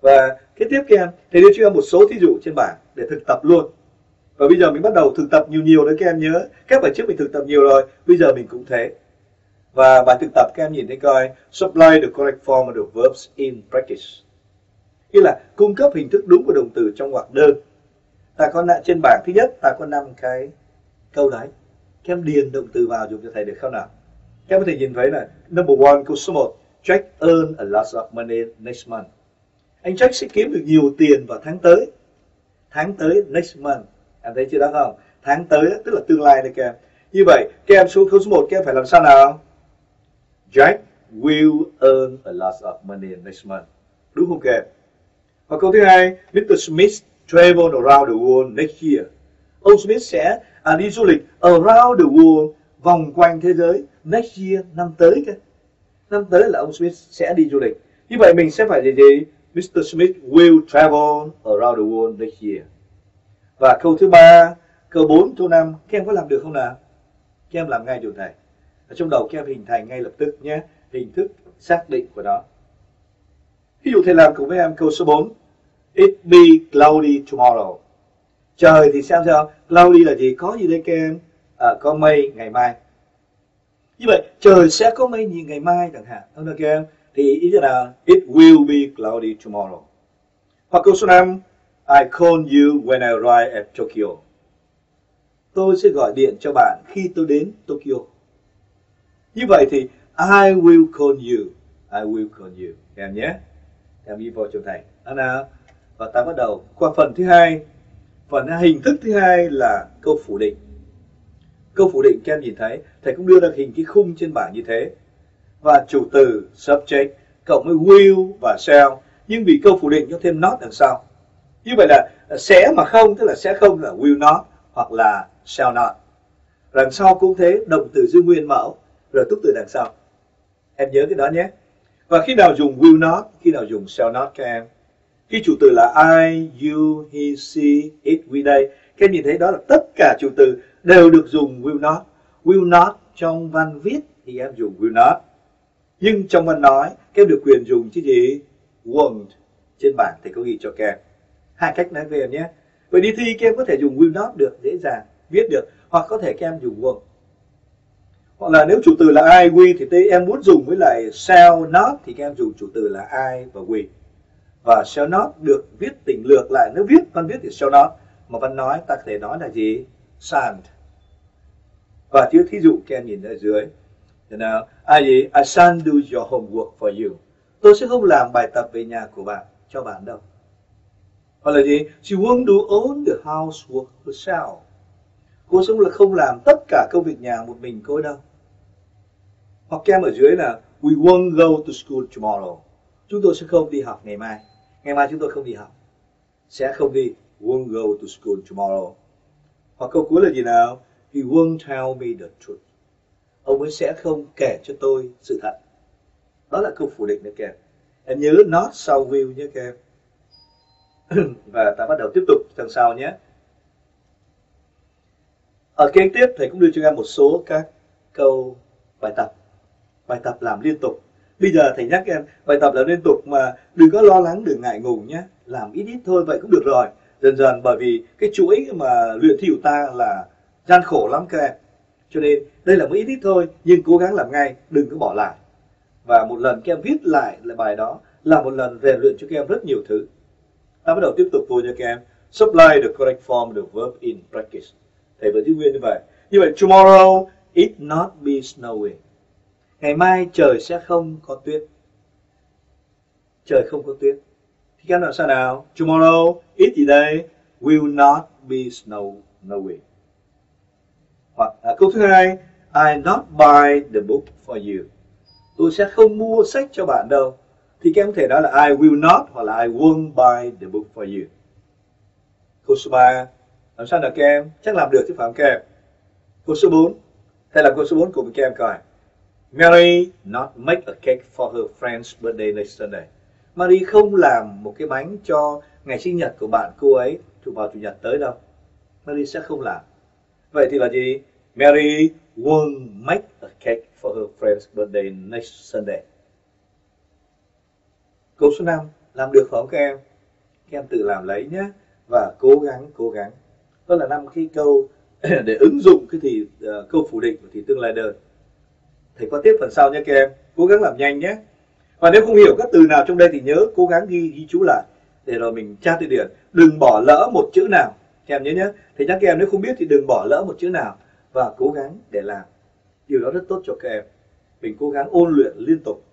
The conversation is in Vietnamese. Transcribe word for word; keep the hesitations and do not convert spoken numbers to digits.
Và cái tiếp theo thầy đưa cho em một số thí dụ trên bảng để thực tập luôn. Và bây giờ mình bắt đầu thực tập nhiều nhiều đấy các em nhớ. Các bài trước mình thực tập nhiều rồi, bây giờ mình cũng thế. Và bài thực tập các em nhìn thấy coi, supply the correct form of the verbs in practice. Nghĩa là cung cấp hình thức đúng của động từ trong hoạt đơn. Ta có trên bảng thứ nhất, ta có năm cái câu đấy. Các em điền động từ vào dùng cho thầy được không nào? Các em có thể nhìn thấy là number one, câu số một. Jack earn a lot of money next month. Anh Jack sẽ kiếm được nhiều tiền vào tháng tới. Tháng tới, next month. Em thấy chưa đó không? Tháng tới tức là tương lai đấy các em. Như vậy, các em xuống câu số một, các em phải làm sao nào? Jack will earn a lot of money next month. Đúng không các em? Và câu thứ hai, Mister Smith travel around the world next year. Ông Smith sẽ à, đi du lịch around the world, vòng quanh thế giới, next year, năm tới kìa. Năm tới là ông Smith sẽ đi du lịch. Như vậy mình sẽ phải gì gì? Mister Smith will travel around the world next year. Và câu thứ ba, câu bốn, câu năm, các em có làm được không nào? Các em làm ngay điều này. Ở trong đầu các em hình thành ngay lập tức nhé, hình thức xác định của nó. Ví dụ thầy làm cùng với em câu số bốn. It be cloudy tomorrow. Trời thì xem sao? Cloudy là gì? Có gì đây các em? À, có mây ngày mai. Như vậy trời sẽ có mây như ngày mai chẳng hạn, đúng không các em? Thì ý là it will be cloudy tomorrow. Hoặc câu số năm, I call you when I arrive at Tokyo. Tôi sẽ gọi điện cho bạn khi tôi đến Tokyo. Như vậy thì I will call you. I will call you. Các em nhé. Các em đi vào chỗ này. Đó nào. Và ta bắt đầu qua phần thứ hai. Phần hình thức thứ hai là câu phủ định. Câu phủ định các em nhìn thấy, thầy cũng đưa ra hình cái khung trên bảng như thế. Và chủ từ, subject, cộng với will và shall. Nhưng vì câu phủ định có thêm not đằng sau. Như vậy là sẽ mà không, tức là sẽ không là will not hoặc là shall not. Đằng sau cũng thế, động từ giữ nguyên mẫu, rồi túc từ đằng sau. Em nhớ cái đó nhé. Và khi nào dùng will not, khi nào dùng shall not các em. Khi chủ từ là I, you, he, she, it, we, they. Các em nhìn thấy đó là tất cả chủ từ đều được dùng will not. Will not trong văn viết thì em dùng will not. Nhưng trong văn nói, các em được quyền dùng chứ gì? Won't. Trên bảng thầy có ghi cho các em. Hai cách nói về nhé. Vậy đi thi các em có thể dùng will not được dễ dàng, viết được. Hoặc có thể các em dùng won't. Hoặc là nếu chủ từ là I, we thì tê, em muốn dùng với lại shall not thì các em dùng chủ từ là I và we. Và shall not được viết tỉnh lược lại. Nếu viết, văn viết thì shall not. Mà văn nói ta có thể nói là gì? Shan't. Và trước thí dụ các em nhìn ở dưới. Thế nào? I, I shan't do your homework for you. Tôi sẽ không làm bài tập về nhà của bạn, cho bạn đâu. Hoặc là gì? She won't do all the housework herself. Cô sẽ không làm tất cả công việc nhà một mình cô đâu. Hoặc các em ở dưới là we won't go to school tomorrow. Chúng tôi sẽ không đi học ngày mai. Ngày mai chúng tôi không đi học. Sẽ không đi. Won't go to school tomorrow. Hoặc câu cuối là gì nào? He won't tell me the truth. Ông ấy sẽ không kể cho tôi sự thật. Đó là câu phủ định đấy các em. Em nhớ not sau will nhé các em. Và ta bắt đầu tiếp tục đằng sau nhé. Ở kế tiếp thầy cũng đưa cho em một số các câu bài tập. Bài tập làm liên tục. Bây giờ thầy nhắc em bài tập làm liên tục mà đừng có lo lắng, đừng ngại ngùng nhé. Làm ít ít thôi vậy cũng được rồi. Dần dần bởi vì cái chuỗi mà luyện thi của ta là gian khổ lắm các em. Cho nên đây là một ít ít thôi nhưng cố gắng làm ngay, đừng có bỏ lại. Và một lần các em viết lại là bài đó là một lần rèn luyện cho các em rất nhiều thứ. Ta bắt đầu tiếp tục thôi nha các em. Supply the correct form of the verb in practice. Thầy vẫn giữ nguyên như vậy. Như vậy tomorrow it not be snowing. Ngày mai trời sẽ không có tuyết. Trời không có tuyết. Thì các em làm sao nào? Tomorrow it gì đây? Will not be snow snowing. Hoặc à, câu thứ hai, I not buy the book for you. Tôi sẽ không mua sách cho bạn đâu. Thì các em có thể nói là I will not hoặc là I won't buy the book for you. Câu số ba, làm sao nào các em? Chắc làm được chứ phải không các em? Câu số bốn, thầy làm câu số bốn cùng các em coi. Mary not make a cake for her friend's birthday next Sunday. Mary không làm một cái bánh cho ngày sinh nhật của bạn cô ấy vào chủ nhật tới đâu. Mary sẽ không làm. Vậy thì là gì? Mary won't make a cake for her friend's birthday next Sunday. Câu số năm Làm được không các em? Các em tự làm lấy nhé. Và cố gắng, cố gắng. Đó là năm cái câu để ứng dụng cái thì uh, câu phủ định của thì tương lai đời. Thầy qua tiếp phần sau nhé các em. Cố gắng làm nhanh nhé. Và nếu không hiểu các từ nào trong đây thì nhớ cố gắng ghi ghi chú lại để rồi mình tra từ điển. Đừng bỏ lỡ một chữ nào. Các em nhớ nhé. Thầy nhắc các em nếu không biết thì đừng bỏ lỡ một chữ nào và cố gắng để làm. Điều đó rất tốt cho các em. Mình cố gắng ôn luyện liên tục.